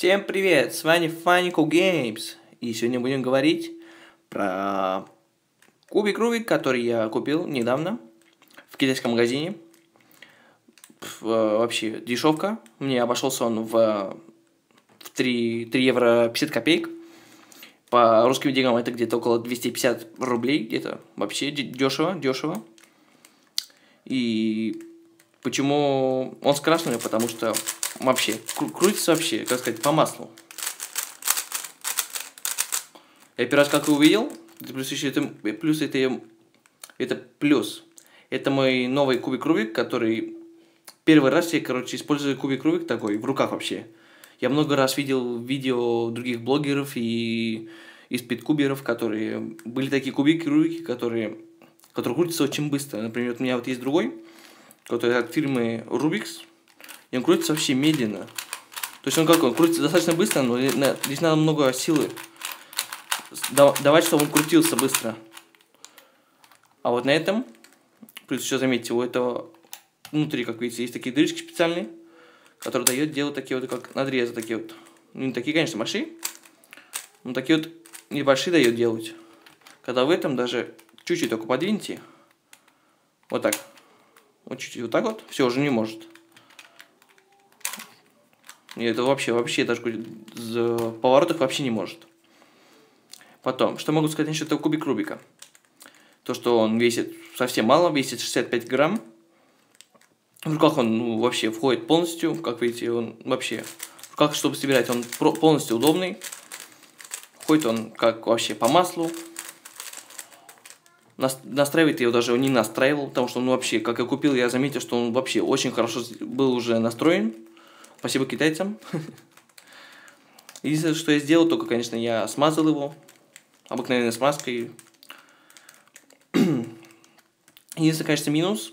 Всем привет, с вами Funny Cube Games, и сегодня будем говорить про кубик Рубик, который я купил недавно в китайском магазине. Вообще дешевка, мне обошелся он в 3 евро 50 копеек. По русским деньгам это где-то около 250 рублей, где-то вообще дешево. И почему он с красными? Потому что вообще крутится вообще, как сказать, по маслу. Я первый раз как увидел, это плюс. Это мой новый кубик Рубик, который первый раз я, короче, использую кубик Рубик такой в руках вообще. Я много раз видел видео других блогеров и спидкуберов, которые были такие кубики Рубики, которые крутятся очень быстро. Например, вот у меня вот есть другой, который от фирмы Rubik's, и он крутится вообще медленно. То есть он крутится достаточно быстро, но здесь надо много силы давать, чтобы он крутился быстро. А вот на этом, плюс еще заметьте, у этого внутри, как видите, есть такие дырочки специальные, которые делают такие вот, как надрезы, такие вот. Ну, не такие, конечно, большие, но такие вот небольшие дает делать. Когда в этом даже чуть-чуть только подвиньте, вот так, вот чуть-чуть вот так вот, все, уже не может. И это вообще даже в поворотах вообще не может. Потом, что могу сказать насчет этого кубик Рубика? То, что он весит совсем мало, весит 65 грамм. В руках он вообще входит полностью, как видите, он вообще, в руках, чтобы собирать, он полностью удобный. Входит он как вообще по маслу. Настраивает я его даже не настраивал, потому что он вообще, как я купил, я заметил, что он вообще очень хорошо был уже настроен. Спасибо китайцам. Единственное, что я сделал, только, конечно, я смазал его обыкновенной смазкой. Единственное, конечно, минус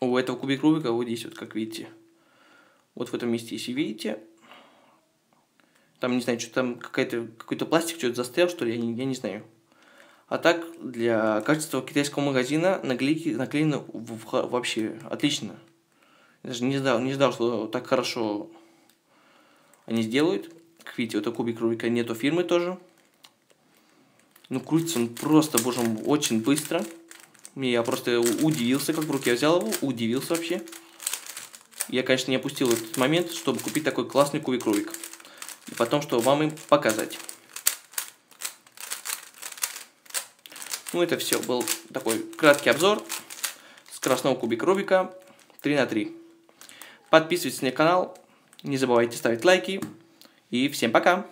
у этого кубик Рубика вот здесь, вот, как видите. Вот в этом месте, если видите. Там, не знаю, что там какой-то пластик что-то застрял, что ли, я не знаю. А так, для качества китайского магазина наклейки наклеены вообще отлично. Я даже не ждал, что так хорошо они сделают. Как видите, вот у кубик Рубика нету фирмы тоже. Ну, крутится он просто, боже мой, очень быстро. Я просто удивился, как в руки я взял его, удивился вообще. Я, конечно, не опустил этот момент, чтобы купить такой классный кубик Рубик. И потом, чтобы вам им показать. Ну, это все, был такой краткий обзор с красного кубика Рубика 3×3. Подписывайтесь на канал, не забывайте ставить лайки, и всем пока!